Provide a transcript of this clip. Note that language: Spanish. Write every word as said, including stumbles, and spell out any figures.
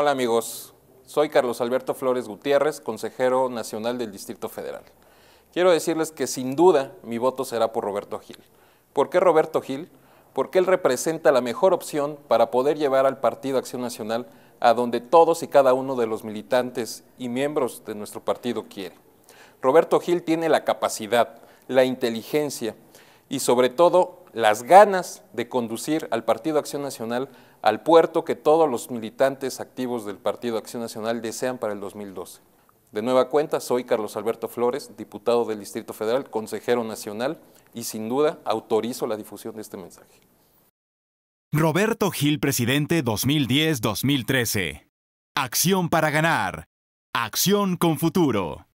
Hola amigos, soy Carlos Alberto Flores Gutiérrez, consejero nacional del Distrito Federal. Quiero decirles que sin duda mi voto será por Roberto Gil. ¿Por qué Roberto Gil? Porque él representa la mejor opción para poder llevar al Partido Acción Nacional a donde todos y cada uno de los militantes y miembros de nuestro partido quiere. Roberto Gil tiene la capacidad, la inteligencia y sobre todo las ganas de conducir al Partido Acción Nacional al puerto que todos los militantes activos del Partido Acción Nacional desean para el dos mil doce. De nueva cuenta, soy Carlos Alberto Flores, diputado del Distrito Federal, consejero nacional y sin duda autorizo la difusión de este mensaje. Roberto Gil, presidente dos mil diez a dos mil trece. Acción para ganar. Acción con futuro.